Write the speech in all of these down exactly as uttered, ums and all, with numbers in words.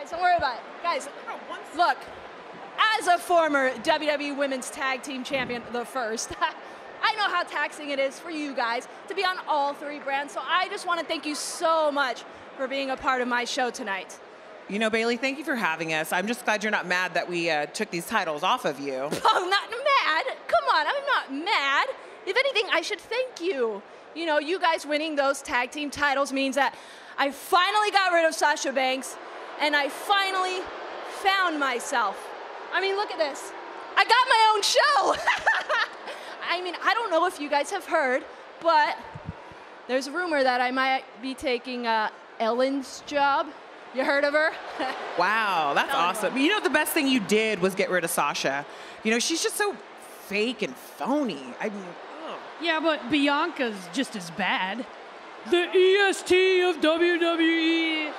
Guys, don't worry about it. Guys, look, as a former W W E Women's Tag Team Champion, the first, I know how taxing it is for you guys to be on all three brands, so I just want to thank you so much for being a part of my show tonight. You know, Bayley, thank you for having us. I'm just glad you're not mad that we uh, took these titles off of you. Oh, not mad. Come on, I'm not mad. If anything, I should thank you. You know, you guys winning those tag team titles means that I finally got rid of Sasha Banks, and I finally found myself. I mean, look at this. I got my own show. I mean, I don't know if you guys have heard, but there's a rumor that I might be taking uh, Ellen's job. You heard of her? Wow, that's Ellen awesome. One. You know, the best thing you did was get rid of Sasha. You know, she's just so fake and phony. I mean, oh. Yeah, but Bianca's just as bad. The E S T of W W E.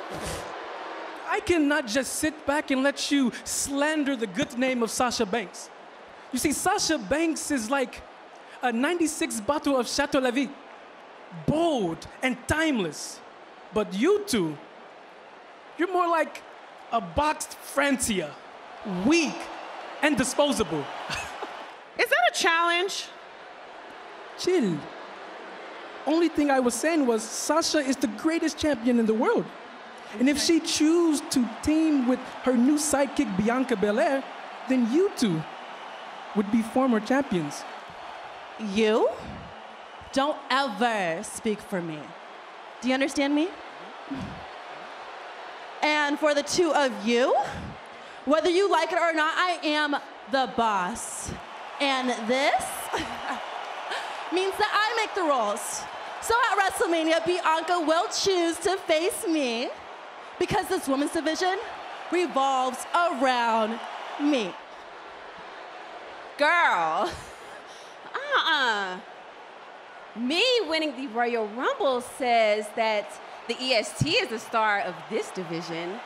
I cannot just sit back and let you slander the good name of Sasha Banks. You see, Sasha Banks is like a ninety-six bottle of Chateau La Vie, bold and timeless. But you two, you're more like a boxed Francia, weak and disposable. Is that a challenge? Chill. Only thing I was saying was Sasha is the greatest champion in the world. And if she chooses to team with her new sidekick, Bianca Belair, then you two would be former champions. You? Don't ever speak for me. Do you understand me? And for the two of you, whether you like it or not, I am the boss. And this means that I make the rules. So at WrestleMania, Bianca will choose to face me, because this women's division revolves around me. Girl, uh-uh. Me winning the Royal Rumble says that the E S T is the star of this division.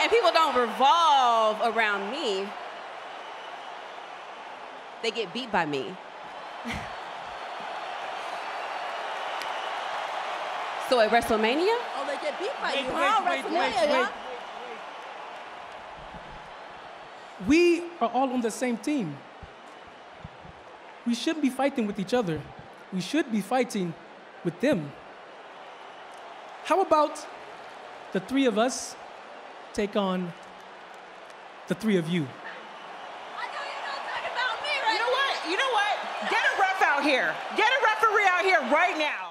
And people don't revolve around me. They get beat by me. So at WrestleMania? Oh, they get beat by wait, you. Wait, wow, wait, WrestleMania, wait, wait, yeah? wait, wait. We are all on the same team. We shouldn't be fighting with each other. We should be fighting with them. How about the three of us take on the three of you? I know you're not talking about me right now. You know what? You know what? Get a ref out here. Get a referee out here right now.